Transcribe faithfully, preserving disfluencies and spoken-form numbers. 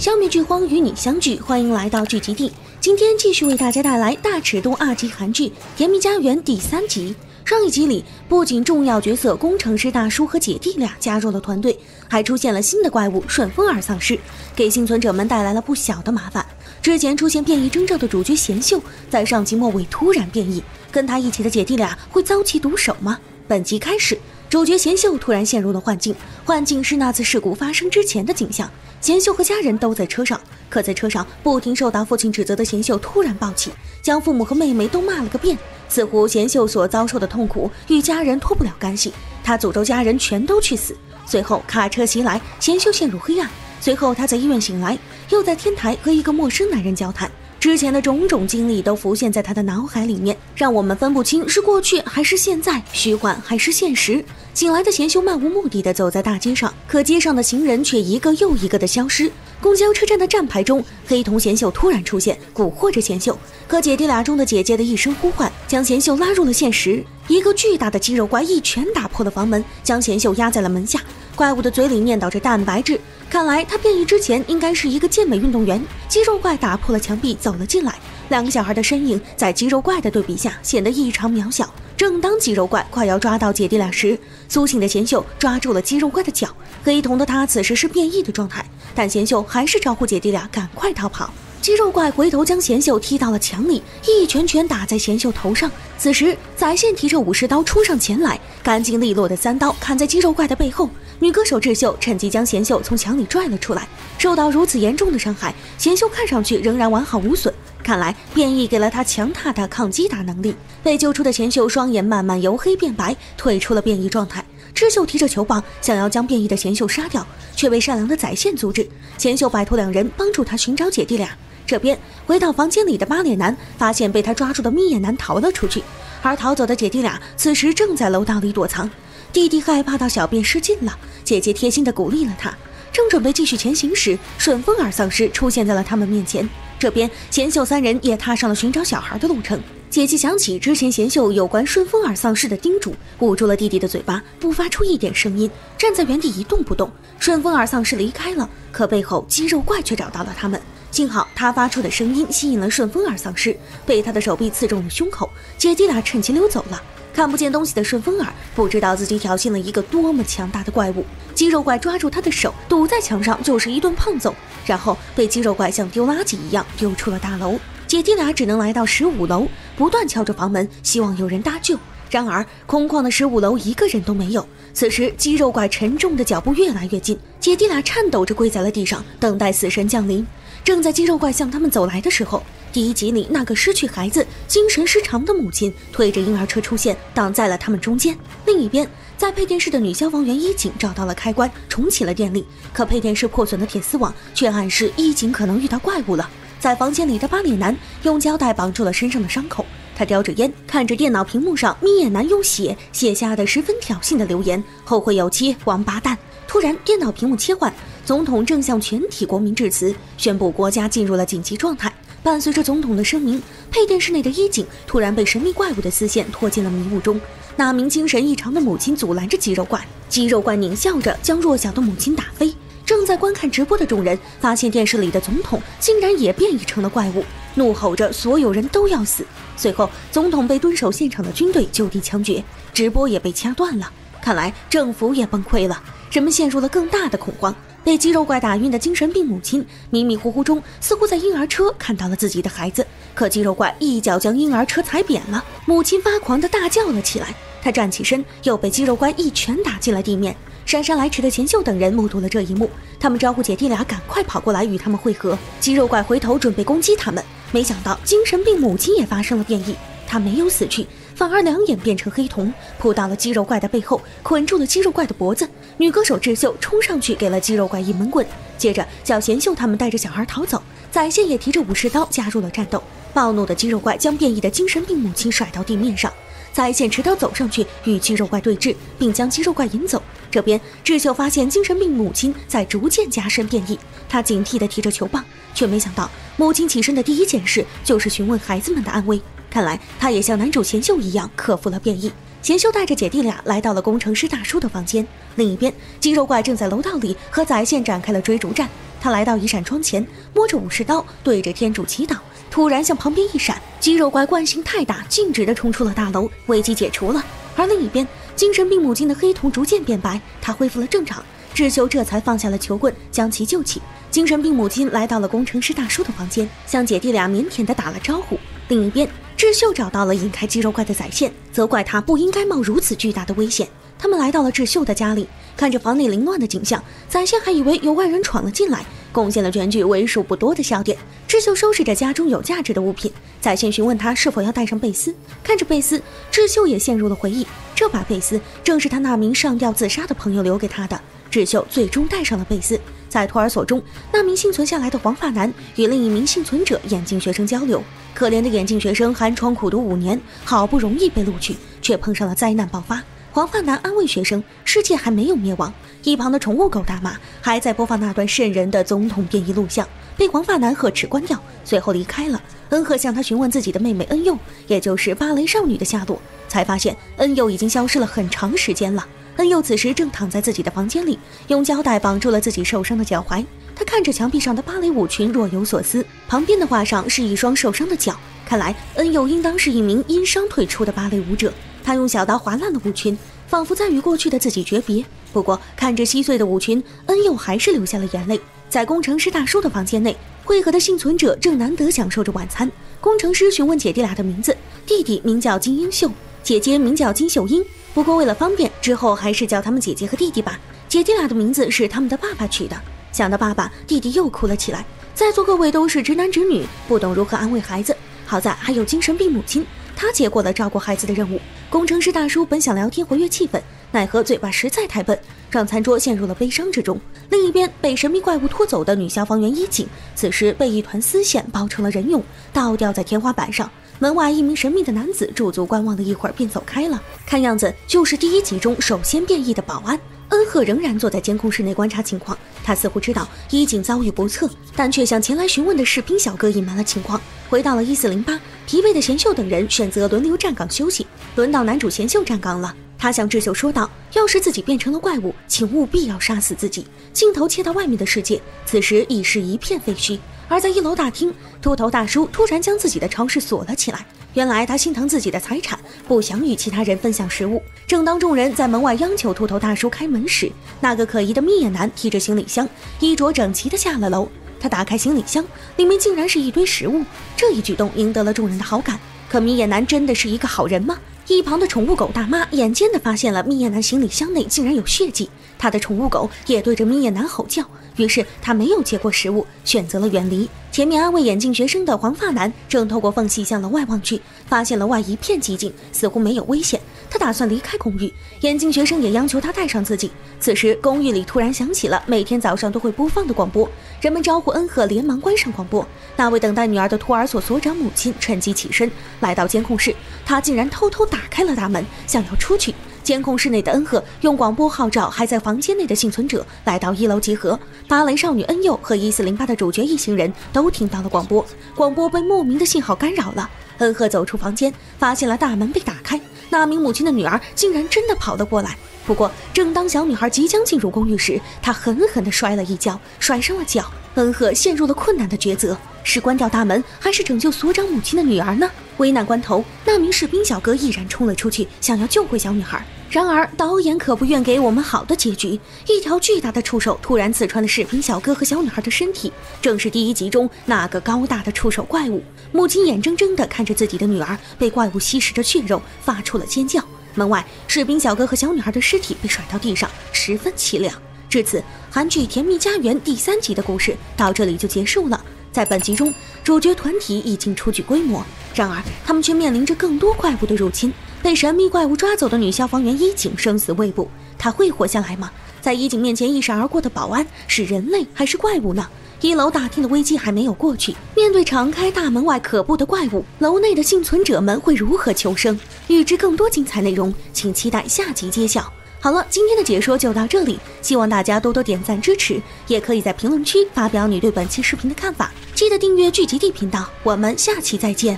消灭剧荒与你相聚，欢迎来到剧集地。今天继续为大家带来大尺度二级韩剧《甜蜜家园》第三集。上一集里，不仅重要角色工程师大叔和姐弟俩加入了团队，还出现了新的怪物顺风耳丧尸，给幸存者们带来了不小的麻烦。之前出现变异征兆的主角贤秀，在上集末尾突然变异，跟他一起的姐弟俩会遭其毒手吗？本集开始，主角贤秀突然陷入了幻境，幻境是那次事故发生之前的景象。贤秀和家人都在车上，可在车上不停受到父亲指责的贤秀突然暴起，将父母和妹妹都骂了个遍。似乎贤秀所遭受的痛苦与家人脱不了干系，他诅咒家人全都去死。随后卡车袭来，贤秀陷入黑暗。随后他在医院醒来，又在天台和一个陌生男人交谈。之前的种种经历都浮现在他的脑海里面，让我们分不清是过去还是现在，虚幻还是现实。醒来的贤秀漫无目的地走在大街上，可街上的行人却一个又一个地消失。公交车站的站牌中，黑瞳贤秀突然出现，蛊惑着贤秀。可姐弟俩中的姐姐的一声呼唤，将贤秀拉入了现实。一个巨大的肌肉怪一拳打破了房门，将贤秀压在了门下。怪物的嘴里念叨着蛋白质，看来他变异之前应该是一个健美运动员。肌肉怪打破了墙壁走了进来，两个小孩的身影在肌肉怪的对比下显得异常渺小。正当肌肉怪快要抓到姐弟俩时，苏醒的贤秀抓住了肌肉怪的脚。黑瞳的他此时是变异的状态，但贤秀还是招呼姐弟俩赶快逃跑。肌肉怪回头将贤秀踢到了墙里，一拳拳打在贤秀头上。此时宰宪提着武士刀冲上前来，干净利落的三刀砍在肌肉怪的背后。女歌手智秀趁机将贤秀从墙里拽了出来。受到如此严重的伤害，贤秀看上去仍然完好无损，看来变异给了他强大的抗击打能力。被救出的贤秀双眼慢慢由黑变白，退出了变异状态。智秀提着球棒想要将变异的贤秀杀掉，却被善良的宰宪阻止。贤秀摆脱两人，帮助他寻找姐弟俩。这边回到房间里的八脸男发现被他抓住的眯眼男逃了出去，而逃走的姐弟俩此时正在楼道里躲藏。弟弟害怕到小便失禁了，姐姐贴心地鼓励了他。正准备继续前行时，顺风耳丧尸出现在了他们面前。这边贤秀三人也踏上了寻找小孩的路程。姐姐想起之前贤秀有关顺风耳丧尸的叮嘱，捂住了弟弟的嘴巴，不发出一点声音，站在原地一动不动。顺风耳丧尸离开了，可背后肌肉怪却找到了他们。幸好他发出的声音吸引了顺风耳丧尸，被他的手臂刺中了胸口。姐弟俩趁机溜走了。看不见东西的顺风耳不知道自己挑衅了一个多么强大的怪物。肌肉怪抓住他的手，堵在墙上就是一顿胖揍，然后被肌肉怪像丢垃圾一样丢出了大楼。姐弟俩只能来到十五楼，不断敲着房门，希望有人搭救。然而空旷的十五楼一个人都没有。此时肌肉怪沉重的脚步越来越近，姐弟俩颤抖着跪在了地上，等待死神降临。正在肌肉怪向他们走来的时候，第一集里那个失去孩子精神失常的母亲推着婴儿车出现，挡在了他们中间。另一边，在配电室的女消防员一井找到了开关，重启了电力，可配电室破损的铁丝网却暗示一井可能遇到怪物了。在房间里的八脸男用胶带绑住了身上的伤口，他叼着烟，看着电脑屏幕上眯眼男用血写下的十分挑衅的留言：后会有期，王八蛋。突然电脑屏幕切换，总统正向全体国民致辞，宣布国家进入了紧急状态。伴随着总统的声明，配电室内的一井突然被神秘怪物的丝线拖进了迷雾中。那名精神异常的母亲阻拦着肌肉怪，肌肉怪狞笑着将弱小的母亲打飞。正在观看直播的众人发现电视里的总统竟然也变异成了怪物，怒吼着所有人都要死。随后总统被蹲守现场的军队就地枪决，直播也被掐断了。看来政府也崩溃了，人们陷入了更大的恐慌。被肌肉怪打晕的精神病母亲迷迷糊糊中似乎在婴儿车看到了自己的孩子，可肌肉怪一脚将婴儿车踩扁了，母亲发狂地大叫了起来。她站起身，又被肌肉怪一拳打进了地面。姗姗来迟的贤秀等人目睹了这一幕，他们招呼姐弟俩赶快跑过来与他们会合。肌肉怪回头准备攻击他们，没想到精神病母亲也发生了变异，她没有死去，反而两眼变成黑瞳，扑到了肌肉怪的背后，捆住了肌肉怪的脖子。女歌手智秀冲上去给了肌肉怪一闷棍，接着叫贤秀他们带着小孩逃走。宰宪也提着武士刀加入了战斗，暴怒的肌肉怪将变异的精神病母亲甩到地面上。宰宪持刀走上去与肌肉怪对峙，并将肌肉怪引走。这边智秀发现精神病母亲在逐渐加深变异，她警惕地提着球棒，却没想到母亲起身的第一件事就是询问孩子们的安危。看来她也像男主贤秀一样克服了变异。贤秀带着姐弟俩来到了工程师大叔的房间。另一边，肌肉怪正在楼道里和宰宪展开了追逐战。他来到一扇窗前，摸着武士刀，对着天主祈祷，突然向旁边一闪，肌肉怪惯性太大，径直的冲出了大楼，危机解除了。而另一边，精神病母亲的黑瞳逐渐变白，她恢复了正常。智秀这才放下了球棍，将其救起。精神病母亲来到了工程师大叔的房间，向姐弟俩腼腆地打了招呼。另一边，智秀找到了引开肌肉怪的载线，责怪他不应该冒如此巨大的危险。他们来到了智秀的家里，看着房内凌乱的景象，载线还以为有外人闯了进来，贡献了全剧为数不多的笑点。智秀收拾着家中有价值的物品，载线询问他是否要带上贝斯。看着贝斯，智秀也陷入了回忆，这把贝斯正是他那名上吊自杀的朋友留给他的。智秀最终戴上了贝斯，在托儿所中，那名幸存下来的黄发男与另一名幸存者眼镜学生交流。可怜的眼镜学生寒窗苦读五年，好不容易被录取，却碰上了灾难爆发。黄发男安慰学生，世界还没有灭亡。一旁的宠物狗大妈还在播放那段瘆人的总统便衣录像，被黄发男呵斥关掉，随后离开了。恩赫向他询问自己的妹妹恩佑，也就是芭蕾少女的下落，才发现恩佑已经消失了很长时间了。恩佑此时正躺在自己的房间里，用胶带绑住了自己受伤的脚踝。他看着墙壁上的芭蕾舞裙，若有所思。旁边的画上是一双受伤的脚，看来恩佑应当是一名因伤退出的芭蕾舞者。他用小刀划烂了舞裙，仿佛在与过去的自己诀别。不过，看着稀碎的舞裙，恩佑还是流下了眼泪。在工程师大叔的房间内，汇合的幸存者正难得享受着晚餐。工程师询问姐弟俩的名字，弟弟名叫金英秀，姐姐名叫金秀英。不过为了方便，之后还是叫他们姐姐和弟弟吧。姐弟俩的名字是他们的爸爸取的。想到爸爸，弟弟又哭了起来。在座各位都是直男直女，不懂如何安慰孩子。好在还有精神病母亲，她接过了照顾孩子的任务。工程师大叔本想聊天活跃气氛，奈何嘴巴实在太笨，让餐桌陷入了悲伤之中。另一边，被神秘怪物拖走的女消防员伊井，此时被一团丝线包成了人蛹，倒吊在天花板上。门外一名神秘的男子驻足观望了一会儿，便走开了。看样子就是第一集中首先变异的保安。恩赫仍然坐在监控室内观察情况，他似乎知道伊井遭遇不测，但却向前来询问的士兵小哥隐瞒了情况。回到了一四零八，疲惫的贤秀等人选择轮流站岗休息。轮到男主贤秀站岗了，他向智秀说道：“要是自己变成了怪物，请务必要杀死自己。”镜头切到外面的世界，此时已是一片废墟。而在一楼大厅，秃头大叔突然将自己的超市锁了起来。原来他心疼自己的财产，不想与其他人分享食物。正当众人在门外央求秃头大叔开门时，那个可疑的眯眼男提着行李箱，衣着整齐地下了楼。他打开行李箱，里面竟然是一堆食物。这一举动赢得了众人的好感。可眯眼男真的是一个好人吗？一旁的宠物狗大妈眼尖地发现了眯眼男行李箱内竟然有血迹，他的宠物狗也对着眯眼男吼叫。于是他没有接过食物，选择了远离。前面安慰眼镜学生的黄发男正透过缝隙向楼外望去，发现楼外一片寂静，似乎没有危险。他打算离开公寓，眼镜学生也央求他带上自己。此时公寓里突然响起了每天早上都会播放的广播，人们招呼恩赫连忙关上广播。那位等待女儿的托儿所所长母亲趁机起身来到监控室，她竟然偷偷打开了大门，想要出去。监控室内的恩赫用广播号召还在房间内的幸存者来到一楼集合。芭蕾少女恩佑和一四零八的主角一行人都听到了广播，广播被莫名的信号干扰了。恩赫走出房间，发现了大门被打开，那名母亲的女儿竟然真的跑了过来。不过正当小女孩即将进入公寓时，她狠狠地摔了一跤，摔伤了脚。恩赫陷入了困难的抉择，是关掉大门还是拯救所长母亲的女儿呢？危难关头，那名士兵小哥毅然冲了出去，想要救回小女孩。然而导演可不愿给我们好的结局，一条巨大的触手突然刺穿了士兵小哥和小女孩的身体，正是第一集中那个高大的触手怪物。母亲眼睁睁地看着自己的女儿被怪物吸食着血肉，发出了尖叫。门外，士兵小哥和小女孩的尸体被甩到地上，十分凄凉。至此，韩剧《甜蜜家园》第三集的故事到这里就结束了。在本集中，主角团体已经初具规模，然而他们却面临着更多怪物的入侵。被神秘怪物抓走的女消防员伊井生死未卜，她会活下来吗？在伊井面前一闪而过的保安是人类还是怪物呢？一楼大厅的危机还没有过去，面对敞开大门外可怖的怪物，楼内的幸存者们会如何求生？欲知更多精彩内容，请期待下集揭晓。好了，今天的解说就到这里，希望大家多多点赞支持，也可以在评论区发表你对本期视频的看法。记得订阅剧集地频道，我们下期再见。